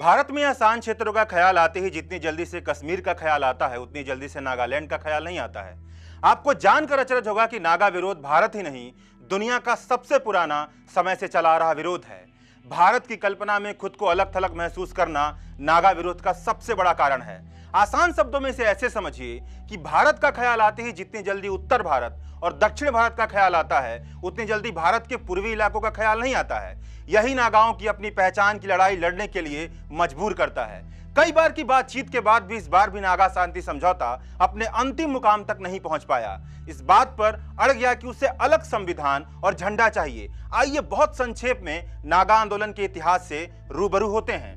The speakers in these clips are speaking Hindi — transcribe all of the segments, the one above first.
भारत में आसान क्षेत्रों का ख्याल आते ही जितनी जल्दी से कश्मीर का ख्याल आता है उतनी जल्दी से नागालैंड का ख्याल नहीं आता है। आपको जानकर अचरज होगा कि नागा विरोध भारत ही नहीं दुनिया का सबसे पुराना समय से चला आ रहा विरोध है। भारत की कल्पना में खुद को अलग थलग महसूस करना नागा विरोध का सबसे बड़ा कारण है। आसान शब्दों में इसे ऐसे समझिए कि भारत का ख्याल आते ही जितनी जल्दी उत्तर भारत और दक्षिण भारत का ख्याल आता है उतनी जल्दी भारत के पूर्वी इलाकों का ख्याल नहीं आता है। यही नागाओं की अपनी पहचान की लड़ाई लड़ने के लिए मजबूर करता है। कई बार की बातचीत के बाद भी इस बार भी नागा शांति समझौता अपने अंतिम मुकाम तक नहीं पहुंच पाया। इस बात पर अड़ गया कि उसे अलग संविधान और झंडा चाहिए। आइए बहुत संक्षेप में नागा आंदोलन के इतिहास से रूबरू होते हैं।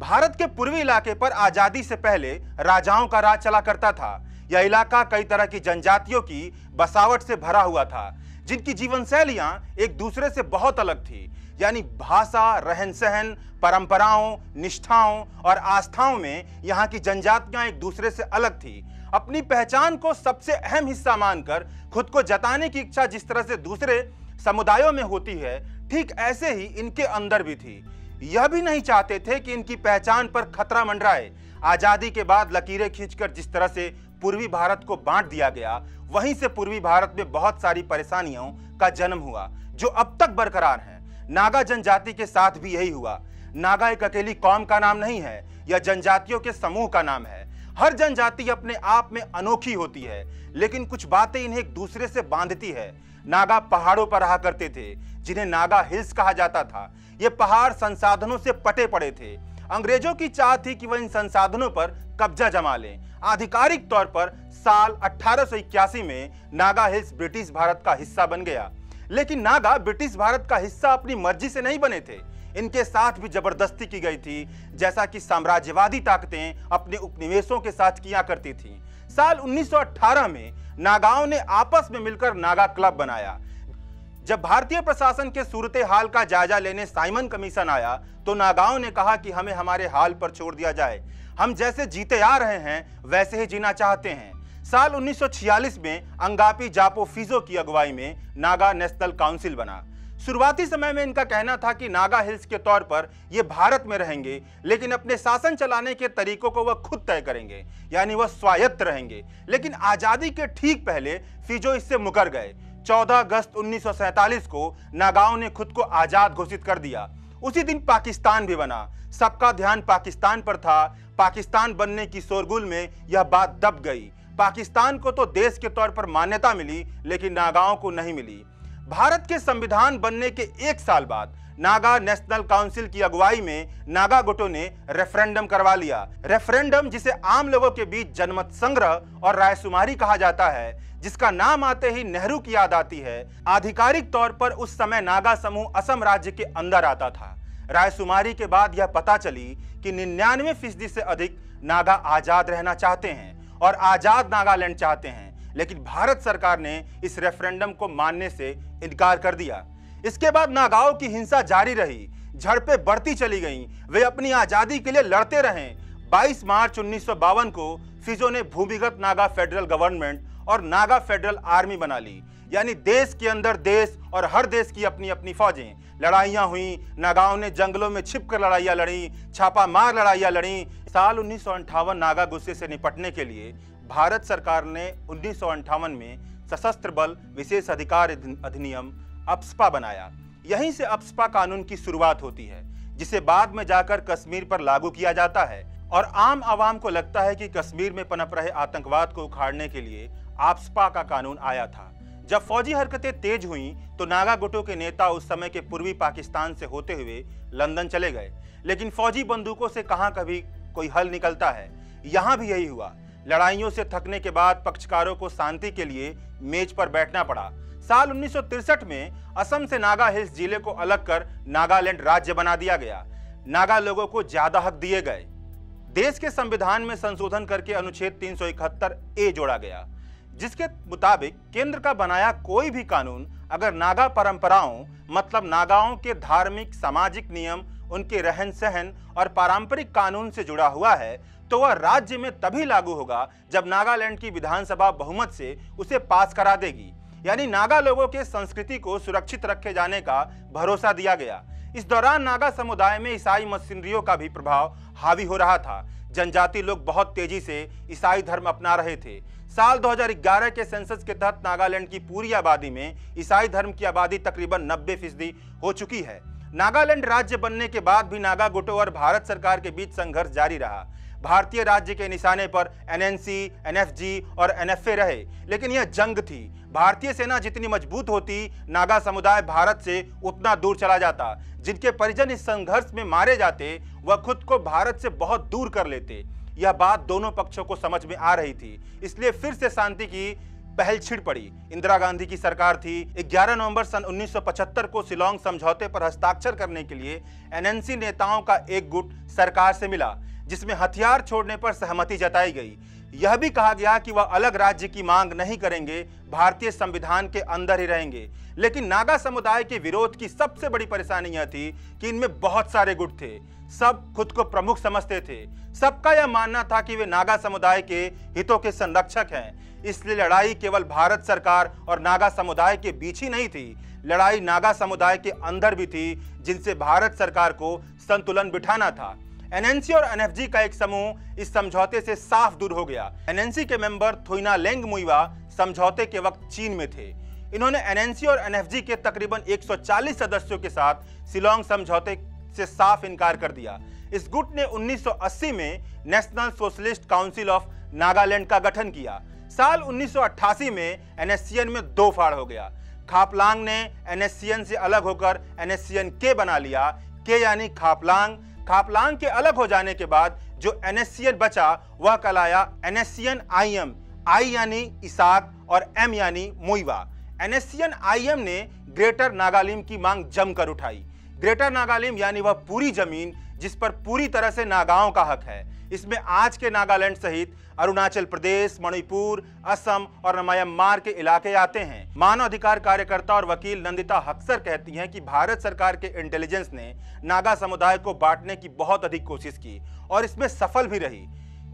भारत के पूर्वी इलाके पर आजादी से पहले राजाओं का राज चला करता था। यह इलाका कई तरह की जनजातियों की बसावट से भरा हुआ था जिनकी जीवन शैलियां एक दूसरे से बहुत अलग थी, यानी भाषा, रहन सहन, परंपराओं, निष्ठाओं और आस्थाओं में यहाँ की जनजातियां एक दूसरे से अलग थी। अपनी पहचान को सबसे अहम हिस्सा मानकर खुद को जताने की इच्छा जिस तरह से दूसरे समुदायों में होती है ठीक ऐसे ही इनके अंदर भी थी। यह भी नहीं चाहते थे कि इनकी पहचान पर खतरा मंडराए। आजादी के बाद लकीरें खींचकर जिस तरह से पूर्वी भारत को बांट दिया गया वहीं से पूर्वी भारत में बहुत सारी परेशानियों का जन्म हुआ जो अब तक बरकरार हैं। नागा जनजाति के साथ भी यही हुआ। नागा एक अकेली कौम का नाम नहीं है, यह जनजातियों के समूह का नाम है। हर जनजाति अपने आप में अनोखी होती है लेकिन कुछ बातें इन्हें एक दूसरे से बांधती है। नागा पहाड़ों पर रहा करते थे जिन्हें नागा हिल्स कहा जाता था। ये पहाड़ संसाधनों से पटे पड़े थे। अंग्रेजों की चाह थी कि वह इन संसाधनों पर कब्जा जमा लें। आधिकारिक तौर पर साल 1881 में नागा हिल्स ब्रिटिश भारत का हिस्सा बन गया। लेकिन नागा ब्रिटिश भारत का हिस्सा अपनी मर्जी से नहीं बने थे, इनके साथ भी जबरदस्ती की गई थी जैसा कि साम्राज्यवादी ताकतें अपने उपनिवेशों के साथ किया करती थीं। साल 1918 में नागाओं ने आपस में मिलकर नागा क्लब बनाया। जब भारतीय प्रशासन के सूरत हाल का जायजा लेने साइमन कमीशन आया तो नागाओं ने कहा कि हमें हमारे हाल पर छोड़ दिया जाए, हम जैसे जीते आ रहे हैं वैसे ही जीना चाहते हैं। साल 1946 में अंगापी जापो फिजो की अगुवाई में नागा नेशनल काउंसिल बना। शुरुआती समय में इनका कहना था कि नागा हिल्स के तौर पर ये भारत में रहेंगे लेकिन अपने शासन चलाने के तरीकों को वह खुद तय करेंगे, यानी वह स्वायत्त रहेंगे। लेकिन आज़ादी के ठीक पहले फिजो इससे मुकर गए। 14 अगस्त 1947 को नागाओं ने खुद को आज़ाद घोषित कर दिया। उसी दिन पाकिस्तान भी बना। सबका ध्यान पाकिस्तान पर था। पाकिस्तान बनने की शोरगुल में यह बात दब गई। पाकिस्तान को तो देश के तौर पर मान्यता मिली लेकिन नागाओं को नहीं मिली। भारत के संविधान बनने के एक साल बाद नागा नेशनल काउंसिल की अगुवाई में नागा गुटों ने रेफरेंडम करवा लिया। रेफरेंडम जिसे आम लोगों के बीच जनमत संग्रह और रायशुमारी कहा जाता है, जिसका नाम आते ही नेहरू की याद आती है। आधिकारिक तौर पर उस समय नागा समूह असम राज्य के अंदर आता था। रायशुमारी के बाद यह पता चली कि 99% से अधिक नागा आजाद रहना चाहते हैं और आजाद नागालैंड चाहते हैं, लेकिन भारत सरकार ने इस रेफरेंडम को मानने से इनकार कर दिया। इसके बाद नागाओं की हिंसा जारी रही, झड़पें बढ़ती चली गईं, वे अपनी आजादी के लिए लड़ते रहे। 22 मार्च 1952 को फिजो ने भूमिगत नागा फेडरल गवर्नमेंट और नागा फेडरल आर्मी बना ली, यानी देश के अंदर देश और हर देश की अपनी अपनी फौजें। लड़ाइयाँ हुई, नागाओं ने जंगलों में छिपकर लड़ाइयाँ लड़ी, छापामार लड़ाइयाँ लड़ी। साल 1958 नागा गुस्से से निपटने के लिए भारत सरकार ने 1958 में सशस्त्र बल विशेष अधिकार अधिनियम अफ्स्पा बनाया। यहीं से अफ्स्पा कानून की शुरुआत होती है जिसे बाद में जाकर कश्मीर पर लागू किया जाता है और आम आवाम को लगता है कि कश्मीर में पनप रहे आतंकवाद को उखाड़ने के लिए अफ्स्पा का कानून आया था। जब फौजी हरकतें तेज हुईं तो नागा गुटों के नेता उस समय के पूर्वी पाकिस्तान से होते हुए लंदन चले गए, लेकिन फौजी बंदूकों से कहाँ कभी कोई हल निकलता है। यहाँ भी यही हुआ। लड़ाइयों से थकने के बाद पक्षकारों को शांति के लिए मेज पर बैठना पड़ा। साल 1963 में असम से नागा हिल्स जिले को अलग कर नागालैंड राज्य बना दिया गया। नागा लोगों को ज्यादा हक दिए गए। देश के संविधान में संशोधन करके अनुच्छेद 371 ए जोड़ा गया जिसके मुताबिक केंद्र का बनाया कोई भी कानून अगर नागा परंपराओं मतलब नागाओं के धार्मिक, सामाजिक नियम, उनके रहन सहन और पारंपरिक कानून से जुड़ा हुआ है तो वह राज्य में तभी लागू होगा जब नागालैंड की विधानसभा बहुमत से उसे पास करा देगी, यानी नागा लोगों के संस्कृति को सुरक्षित रखे जाने का भरोसा दिया गया। इस दौरान नागा समुदाय में ईसाई मिशनरियों का भी प्रभाव हावी हो रहा था। जनजाति लोग बहुत तेजी से ईसाई धर्म अपना रहे थे। साल 2011 के सेंसस के तहत नागालैंड की पूरी आबादी में ईसाई धर्म की आबादी तकरीबन 90% हो चुकी है। नागालैंड राज्य बनने के बाद भी नागा गुटों और भारत सरकार के बीच संघर्ष जारी रहा। भारतीय राज्य के निशाने पर एनएनसी, एनएफजी और एनएफए रहे, लेकिन यह जंग थी। भारतीय सेना जितनी मजबूत होती, नागा समुदाय भारत से उतना दूर चला जाता। जिनके परिजन इस संघर्ष में मारे जाते, वह खुद को भारत से बहुत दूर कर लेते। यह बात दोनों पक्षों को समझ में आ रही थी, इसलिए फिर से शांति की पहल छिड़ पड़ी। इंदिरा गांधी की सरकार थी। 11 नवंबर सन 1975 को शिलॉंग समझौते पर हस्ताक्षर करने के लिए एनएनसी नेताओं का एक गुट सरकार से मिला, जिसमें हथियार छोड़ने पर सहमति जताई गई। यह भी कहा गया कि वह अलग राज्य की मांग नहीं करेंगे, भारतीय संविधान के अंदर ही रहेंगे। लेकिन नागा समुदाय के विरोध की सबसे बड़ी परेशानी यह थी कि इनमें बहुत सारे गुट थे। सब खुद को प्रमुख समझते थे। सबका यह मानना था कि वे नागा समुदाय के हितों के संरक्षक हैं। इसलिए लड़ाई केवल भारत सरकार और नागा समुदाय के बीच ही नहीं थी, लड़ाई नागा समुदाय के अंदर भी थी, जिनसे भारत सरकार को संतुलन बिठाना था। एनएनसी और एनएफजी का एक समूह इस समझौते से साफ दूर हो गया। एनएनसी के मेंबर थोइना लेंग मुइवा समझौते के वक्त चीन में थे। इन्होंने एनएनसी और एनएफजी के तकरीबन 140 सदस्यों के साथ शिलॉंग समझौते से साफ इनकार कर दिया। इस गुट ने 1980 में national socialist council of Nagaland का गठन किया। साल 1988 में एनएससीएन में दो फाड़ हो गया। खापलांग ने एनएससीएन से अलग होकर एनएससीएन के बना लिया। के यानी खापलांग। खापलांग के अलग हो जाने के बाद जो एनएससीएन बचा वह कहलाया एनएससीएन आईएम। आई यानी इसाक और एम यानी मुईवा। एनएससीएन आईएम ने ग्रेटर नागालिम की मांग जमकर उठाई। ग्रेटर नागालिम यानी वह पूरी जमीन जिस पर पूरी तरह से नागाओं का हक है। इसमें आज के नागालैंड सहित अरुणाचल प्रदेश, मणिपुर, असम और म्यांमार के इलाके आते हैं। मानवाधिकार कार्यकर्ता और वकील नंदिता हक्सर कहती हैं कि भारत सरकार के इंटेलिजेंस ने नागा समुदाय को बांटने की बहुत अधिक कोशिश की और इसमें सफल भी रही।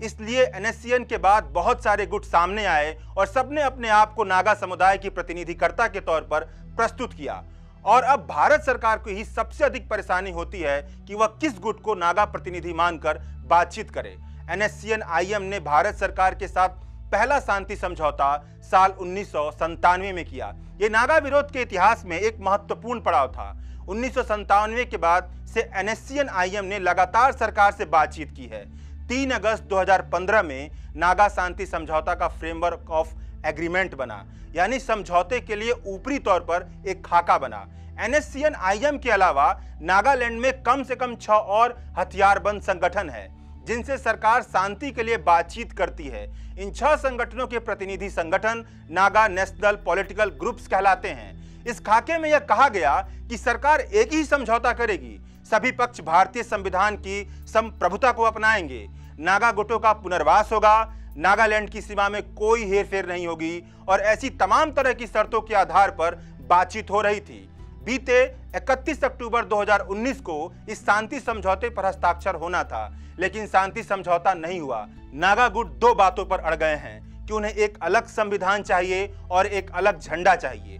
इसलिए एनएससीएन के बाद बहुत सारे गुट सामने आए और सबने अपने आप को नागा समुदाय की प्रतिनिधिकर्ता के तौर पर प्रस्तुत किया। और अब भारत सरकार को ही सबसे अधिक परेशानी होती है कि वह किस गुट को नागा प्रतिनिधि मानकर बातचीत करे। एनएससीएन आईएम ने भारत सरकार के साथ पहला शांति समझौता साल 1997 में किया। ये नागा विरोध के इतिहास में एक महत्वपूर्ण पड़ाव था। 1997 के बाद से एनएससीएन आईएम ने लगातार सरकार से बातचीत की है। 3 अगस्त 2015 में नागा शांति समझौता का फ्रेमवर्क ऑफ एग्रीमेंट बना, यानी समझौते के लिए ऊपरी तौर पर एक खाका बना। एनएससीएन आईएम के अलावा नागालैंड में कम से कम 6 और हथियारबंद संगठन है, जिनसे सरकार शांति के लिए बातचीत करती है। इन 6 संगठनों के प्रतिनिधि संगठन नागा नेशनल पॉलिटिकल ग्रुप्स कहलाते हैं। इस खाके में यह कहा गया कि सरकार एक ही समझौता करेगी, सभी पक्ष भारतीय संविधान की संप्रभुता को अपनाएंगे, नागा गुटों का पुनर्वास होगा, नागालैंड की सीमा में कोई हेरफेर नहीं होगी और ऐसी तमाम तरह की शर्तों के आधार पर बातचीत हो रही थी। बीते 31 अक्टूबर 2019 को इस शांति समझौते पर हस्ताक्षर होना था, लेकिन शांति समझौता नहीं हुआ। नागा गुट 2 बातों पर अड़ गए हैं कि उन्हें एक अलग संविधान चाहिए और एक अलग झंडा चाहिए।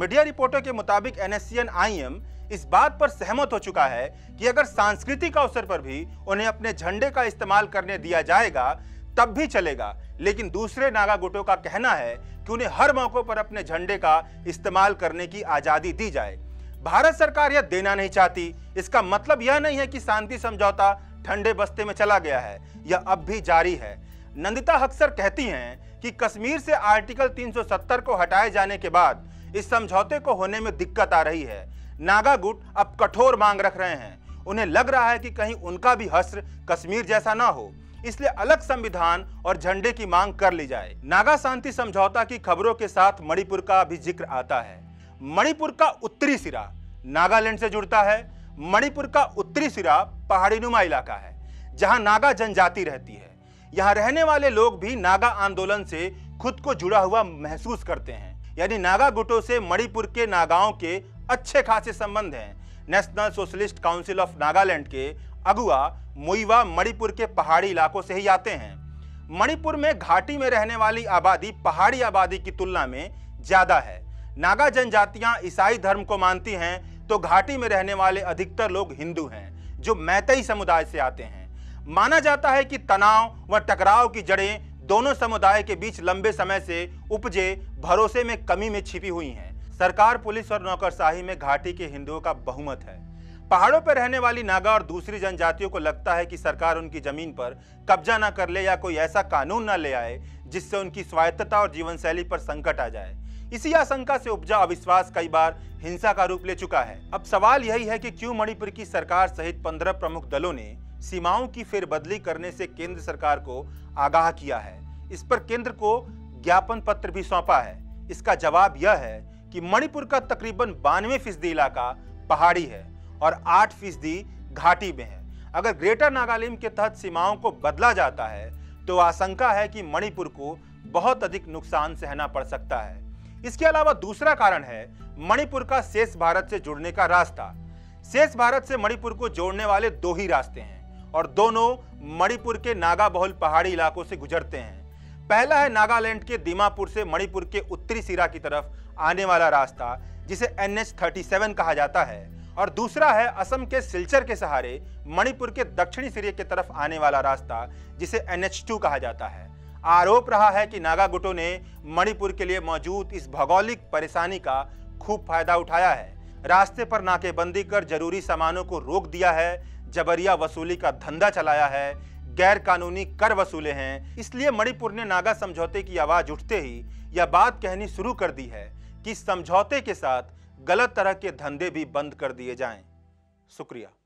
मीडिया रिपोर्टों के मुताबिक एनएससीएन आईएम इस बात पर सहमत हो चुका है कि अगर सांस्कृतिक अवसर पर भी उन्हें अपने झंडे का इस्तेमाल करने दिया जाएगा तब भी चलेगा, लेकिन दूसरे नागा गुटों का कहना है कि उन्हें हर मौकों पर अपने झंडे का इस्तेमाल करने की आज़ादी दी जाए। भारत सरकार यह देना नहीं चाहती। इसका मतलब यह नहीं है कि शांति समझौता ठंडे बस्ते में चला गया है, यह अब भी जारी है। नंदिता हक्सर कहती हैं कि कश्मीर से आर्टिकल 370 को हटाए जाने के बाद इस समझौते को होने में दिक्कत आ रही है। नागा गुट अब कठोर मांग रख रहे हैं। उन्हें लग रहा है कि कहीं उनका भी हश्र कश्मीर जैसा ना हो, इसलिए अलग संविधान और झंडे की मांग कर ली जाए। नागा शांति समझौता की खबरों के साथ मणिपुर का भी जिक्र आता है। मणिपुर का उत्तरी सिरा नागालैंड से जुड़ता है। मणिपुर का उत्तरी सिरा पहाड़ी नुमा इलाका है, जहां नागा जनजाति रहती है। यहां रहने वाले लोग भी नागा आंदोलन से खुद को जुड़ा हुआ महसूस करते हैं, यानी नागा गुटों से मणिपुर के नागाओं के अच्छे खासे संबंध हैं। National socialist council of Nagaland के अगुआ मुईवा मणिपुर के पहाड़ी इलाकों से ही आते हैं। मणिपुर में घाटी में रहने वाली आबादी पहाड़ी आबादी की तुलना में ज़्यादा है। नागा जनजातियां ईसाई धर्म को मानती हैं, तो घाटी में रहने वाले अधिकतर लोग हिंदू हैं जो मैतेई समुदाय से आते हैं। माना जाता है कि तनाव व टकराव की जड़ें दोनों समुदाय के बीच लंबे समय से उपजे भरोसे में कमी में छिपी हुई हैं। सरकार, पुलिस और नौकरशाही में घाटी के हिंदुओं का बहुमत है। पहाड़ों पर रहने वाली नागा और दूसरी जनजातियों को लगता है कि सरकार उनकी जमीन पर कब्जा न कर ले या कोई ऐसा कानून न ले आए जिससे उनकी स्वायत्तता और जीवन शैली पर संकट आ जाए। इसी आशंका से उपजा अविश्वास कई बार हिंसा का रूप ले चुका है। अब सवाल यही है कि क्यों मणिपुर की सरकार सहित 15 प्रमुख दलों ने सीमाओं की फेरबदली करने से केंद्र सरकार को आगाह किया है। इस पर केंद्र को ज्ञापन पत्र भी सौंपा है। इसका जवाब यह है कि मणिपुर का तकरीबन 92% इलाका पहाड़ी है और 8% घाटी में है। अगर ग्रेटर नागालिम के तहत सीमाओं को बदला जाता है तो आशंका है कि मणिपुर को बहुत अधिक नुकसान सहना पड़ सकता है। इसके अलावा दूसरा कारण है मणिपुर का शेष भारत से जुड़ने का रास्ता। शेष भारत से मणिपुर को जोड़ने वाले दो ही रास्ते हैं और दोनों मणिपुर के नागा बहुल पहाड़ी इलाकों से गुजरते हैं। पहला है नागालैंड के दिमापुर से मणिपुर के उत्तरी सिरा की तरफ आने वाला रास्ता जिसे NH-37 कहा जाता है, और दूसरा है असम के सिलचर के सहारे मणिपुर के दक्षिणी सिरे की तरफ आने वाला रास्ता जिसे NH-2 कहा जाता है। आरोप रहा है कि नागा गुटों ने मणिपुर के लिए मौजूद इस भौगोलिक परेशानी का खूब फायदा उठाया है, रास्ते पर नाकेबंदी कर जरूरी सामानों को रोक दिया है, जबरिया वसूली का धंधा चलाया है, गैर कानूनी कर वसूले हैं। इसलिए मणिपुर ने नागा समझौते की आवाज उठते ही यह बात कहनी शुरू कर दी है कि समझौते के साथ गलत तरह के धंधे भी बंद कर दिए जाएं। शुक्रिया।